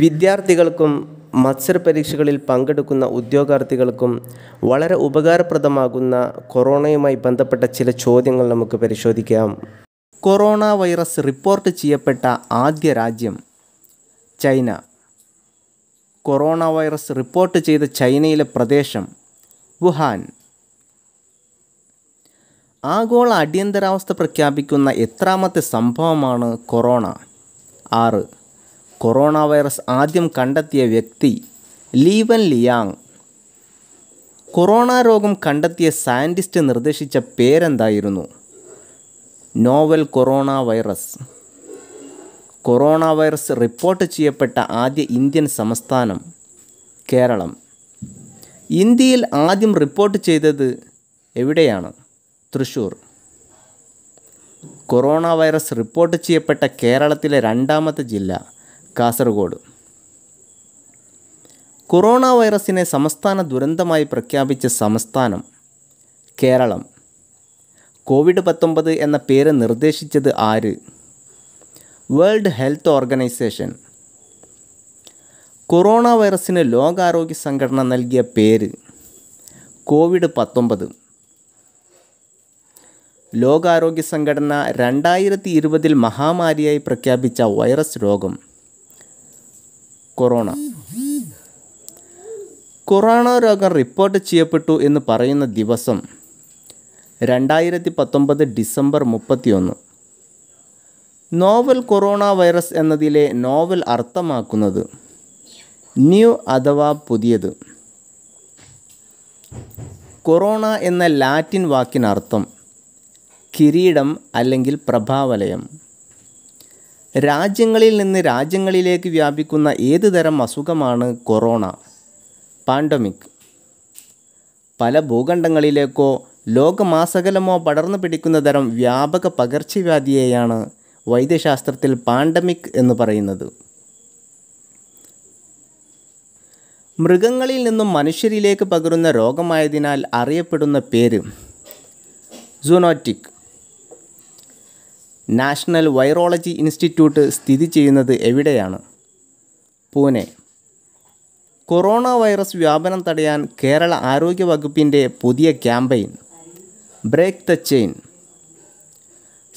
വിദ്യാർത്ഥികൾക്കും മത്സര പരീക്ഷകളിൽ പങ്കെടുക്കുന്ന ഉദ്യോഗാർത്ഥികൾക്കും വളരെ ഉപകാരപ്രദമാകുന്ന കൊറോണയുമായി ബന്ധപ്പെട്ട ചില ചോദ്യങ്ങൾ നമുക്ക് പരിശോധിക്കാം. കൊറോണ വൈറസ് റിപ്പോർട്ട് ചെയ്യപ്പെട്ട ആദ്യ രാജ്യം ചൈന. കൊറോണ വൈറസ് റിപ്പോർട്ട് ചെയ്ത ചൈനയിലെ പ്രദേശം വുഹാൻ. ആഗോള അടിയന്തരാവസ്ഥ പ്രഖ്യാപിക്കുന്ന എത്രാമത്തെ സംഭവമാണ് കൊറോണ? 6. കൊറോണ വൈറസ് ആദ്യം കണ്ടെത്തിയ വ്യക്തി ലീവൻ ലിയാങ്. കൊറോണ രോഗം കണ്ടെത്തിയ സയൻറ്റിസ്റ്റ് നിർദ്ദേശിച്ച പേരെന്തായിരുന്നു? Novel corona virus. Corona virus report ചെയ്യപ്പെട്ട ആദ്യ ഇന്ത്യൻ സംസ്ഥാനം കേരളം. ഇന്ത്യയിൽ ആദ്യം റിപ്പോർട്ട് ചെയ്തത് എവിടെയാണ്? തൃശ്ശൂർ. കൊറോണ വൈറസ് റിപ്പോർട്ട് ചെയ്യപ്പെട്ട കേരളത്തിലെ രണ്ടാമത്തെ ജില്ല കാസർഗോഡ്. കൊറോണ വൈറസിനെ സംസ്ഥാന ദുരന്തമായി പ്രഖ്യാപിച്ച സംസ്ഥാനം കേരളം. കോവിഡ്-19 എന്ന പേര് നിർദ്ദേശിച്ചത് ആര്? World Health Organisation. കൊറോണ വൈറസിന് ലോകാരോഗ്യ സംഘടന നൽകിയ പേര് കോവിഡ്-19. ലോകാരോഗ്യ സംഘടന 2020 മഹാമാരിയായി പ്രഖ്യാപിച്ച വൈറസ് രോഗം കൊറോണ. കൊറോണ രോഗം റിപ്പോർട്ട് ചെയ്യപ്പെട്ടു എന്ന് പറയുന്ന ദിവസം 2019 ഡിസംബർ 31. നോവൽ കൊറോണ വൈറസ് എന്നതിലെ നോവൽ അർത്ഥമാക്കുന്നത് ന്യൂ അഥവാ പുതിയത്. കൊറോണ എന്ന ലാറ്റിൻ വാക്കിനർത്ഥം കിരീടം അല്ലെങ്കിൽ പ്രഭാവലയം. രാജ്യങ്ങളിൽ നിന്ന് രാജ്യങ്ങളിലേക്ക് വ്യാപിക്കുന്ന ഏത് തരം അസുഖമാണ് കൊറോണ? പാൻഡമിക്. പല ഭൂഖണ്ഡങ്ങളിലേക്കോ ലോകമാസകലമോ പടർന്നു പിടിക്കുന്ന തരം വ്യാപക പകർച്ചവ്യാധിയെയാണ് വൈദ്യശാസ്ത്രത്തിൽ പാൻഡമിക് എന്ന് പറയുന്നത്. മൃഗങ്ങളിൽ നിന്നും മനുഷ്യരിലേക്ക് പകരുന്ന രോഗമായതിനാൽ അറിയപ്പെടുന്ന പേര് സൂനോറ്റിക്. നാഷണൽ വൈറോളജി ഇൻസ്റ്റിറ്റ്യൂട്ട് സ്ഥിതി ചെയ്യുന്നത് എവിടെയാണ്? പൂനെ. കൊറോണ വൈറസ് വ്യാപനം തടയാൻ കേരള ആരോഗ്യ വകുപ്പിൻ്റെ പുതിയ campaign break the chain.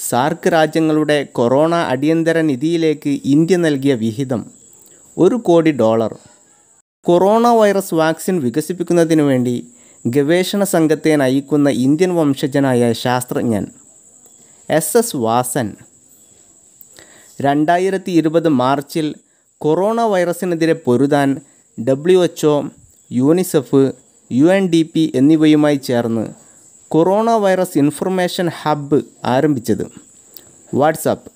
SAARC രാജ്യങ്ങളുടെ കൊറോണ അടിയന്തര നിധിയിലേക്ക് ഇന്ത്യ നൽകിയ വിഹിതം $1 കോടി. കൊറോണ വൈറസ് വാക്സിൻ വികസിപ്പിക്കുന്നതിനു വേണ്ടി ഗവേഷണ സംഘത്തെ നയിക്കുന്ന ഇന്ത്യൻ വംശജനായ ശാസ്ത്രജ്ഞൻ SS വാസൻ 2020 മാർച്ചിൽ കൊറോണ വൈറസിനെതിരെ പൊരുതാൻ WHO, UNICEF, UNDP എന്നിവയുമായി ചേർന്ന് കൊറോണ വൈറസ് ഇൻഫർമേഷൻ ഹബ്ബ് ആരംഭിച്ചത് വാട്സാപ്പ്.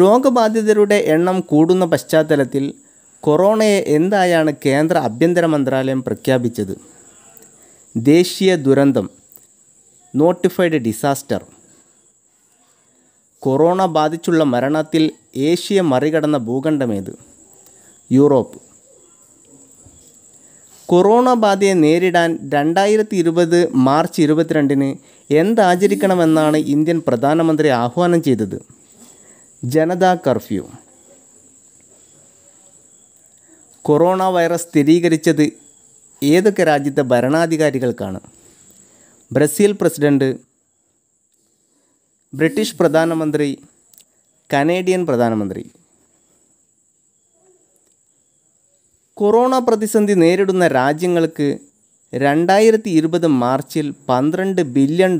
രോഗബാധിതരുടെ എണ്ണം കൂടുന്ന പശ്ചാത്തലത്തിൽ കൊറോണയെ എന്തായാണ് കേന്ദ്ര ആഭ്യന്തര മന്ത്രാലയം പ്രഖ്യാപിച്ചത്? ദേശീയ ദുരന്തം നോട്ടിഫൈഡ് ഡിസാസ്റ്റർ. കൊറോണ ബാധിച്ചുള്ള മരണത്തിൽ ഏഷ്യ മറികടന്ന ഭൂഖണ്ഡമേത്? യൂറോപ്പ്. കൊറോണ ബാധയെ നേരിടാൻ 2020 മാർച്ച് 22 എന്താചരിക്കണമെന്നാണ് ഇന്ത്യൻ പ്രധാനമന്ത്രി ആഹ്വാനം ചെയ്തത്? ജനതാ കർഫ്യൂ. കൊറോണ വൈറസ് സ്ഥിരീകരിച്ചത് ഏതൊക്കെ രാജ്യത്തെ ഭരണാധികാരികൾക്കാണ്? ബ്രസീൽ പ്രസിഡന്റ്, ബ്രിട്ടീഷ് പ്രധാനമന്ത്രി, കനേഡിയൻ പ്രധാനമന്ത്രി. കൊറോണ പ്രതിസന്ധി നേരിടുന്ന രാജ്യങ്ങൾക്ക് 2020 മാർച്ചിൽ $12 ബില്യൺ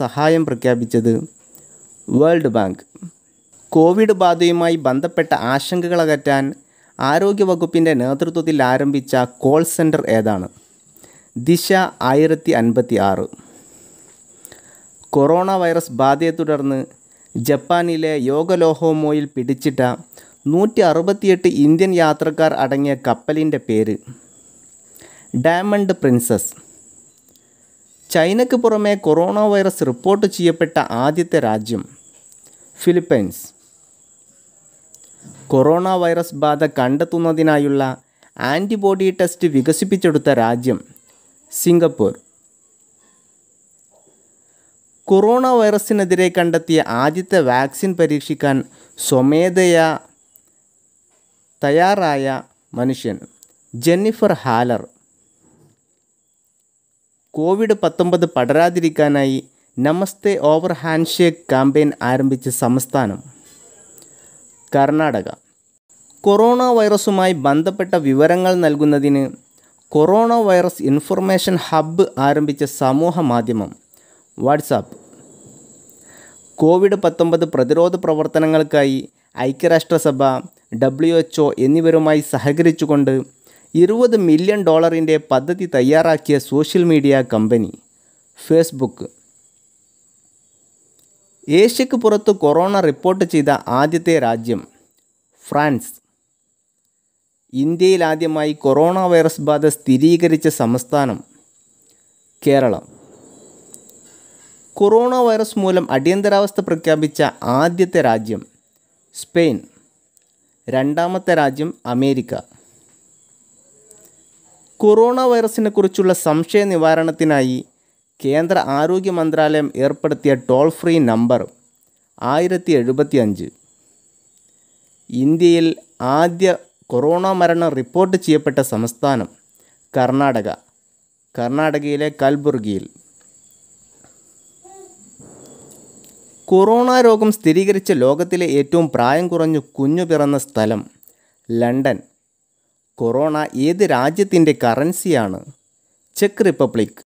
സഹായം പ്രഖ്യാപിച്ചത് വേൾഡ് ബാങ്ക്. കോവിഡ് ബാധയുമായി ബന്ധപ്പെട്ട ആശങ്കകൾ അകറ്റാൻ ആരോഗ്യവകുപ്പിൻ്റെ നേതൃത്വത്തിൽ ആരംഭിച്ച കോൾ സെൻറ്റർ ഏതാണ്? ദിശ 1056. കൊറോണ വൈറസ് ബാധയെ തുടർന്ന് ജപ്പാനിലെ യോഗലോഹോമോയിൽ പിടിച്ചിട്ട 168 ഇന്ത്യൻ യാത്രക്കാർ അടങ്ങിയ കപ്പലിൻ്റെ പേര് ഡയമണ്ട് പ്രിൻസസ്. ചൈനയ്ക്ക് പുറമെ കൊറോണ വൈറസ് റിപ്പോർട്ട് ചെയ്യപ്പെട്ട ആദ്യത്തെ രാജ്യം ഫിലിപ്പൈൻസ്. കൊറോണ വൈറസ് ബാധ കണ്ടെത്തുന്നതിനായുള്ള ആൻറ്റിബോഡി ടെസ്റ്റ് വികസിപ്പിച്ചെടുത്ത രാജ്യം സിംഗപ്പൂർ. കൊറോണ വൈറസിനെതിരെ കണ്ടെത്തിയ ആദ്യത്തെ വാക്സിൻ പരീക്ഷിക്കാൻ സ്വമേധയാ തയ്യാറായ മനുഷ്യൻ ജെന്നിഫർ ഹാലർ കോവിഡ്-19 പടരാതിരിക്കാനായി നമസ്തേ ഓവർ ഹാൻഡ്ഷേക്ക് ക്യാമ്പയിൻ ആരംഭിച്ച സംസ്ഥാനം കർണാടക. കൊറോണ വൈറസുമായി ബന്ധപ്പെട്ട വിവരങ്ങൾ നൽകുന്നതിന് കൊറോണ വൈറസ് ഇൻഫർമേഷൻ ഹബ്ബ് ആരംഭിച്ച സമൂഹ മാധ്യമം വാട്സാപ്പ്. കോവിഡ്-19 പ്രതിരോധ പ്രവർത്തനങ്ങൾക്കായി ഐക്യരാഷ്ട്രസഭ, WHO എന്നിവരുമായി സഹകരിച്ചുകൊണ്ട് $20 മില്യൺ പദ്ധതി തയ്യാറാക്കിയ സോഷ്യൽ മീഡിയ കമ്പനി ഫേസ്ബുക്ക്. ഏഷ്യക്ക് പുറത്ത് കൊറോണ റിപ്പോർട്ട് ചെയ്ത ആദ്യത്തെ രാജ്യം ഫ്രാൻസ്. ഇന്ത്യയിൽ ആദ്യമായി കൊറോണ വൈറസ് ബാധ സ്ഥിരീകരിച്ച സംസ്ഥാനം കേരളം. കൊറോണ വൈറസ് മൂലം അടിയന്തരാവസ്ഥ പ്രഖ്യാപിച്ച ആദ്യത്തെ രാജ്യം സ്പെയിൻ. രണ്ടാമത്തെ രാജ്യം അമേരിക്ക. കൊറോണ വൈറസിനെക്കുറിച്ചുള്ള സംശയ നിവാരണത്തിനായി കേന്ദ്ര ആരോഗ്യ മന്ത്രാലയം ഏർപ്പെടുത്തിയ ടോൾ ഫ്രീ നമ്പർ 1075. ഇന്ത്യയിൽ ആദ്യ കൊറോണ മരണം റിപ്പോർട്ട് ചെയ്യപ്പെട്ട സംസ്ഥാനം കർണാടക, കർണാടകയിലെ കൽബുർഗിയിൽ. കൊറോണ രോഗം സ്ഥിരീകരിച്ച ലോകത്തിലെ ഏറ്റവും പ്രായം കുറഞ്ഞ കുഞ്ഞു പിറന്ന സ്ഥലം ലണ്ടൻ. കൊറോണ ഏത് രാജ്യത്തിൻ്റെ കറൻസിയാണ്? ചെക്ക് റിപ്പബ്ലിക്.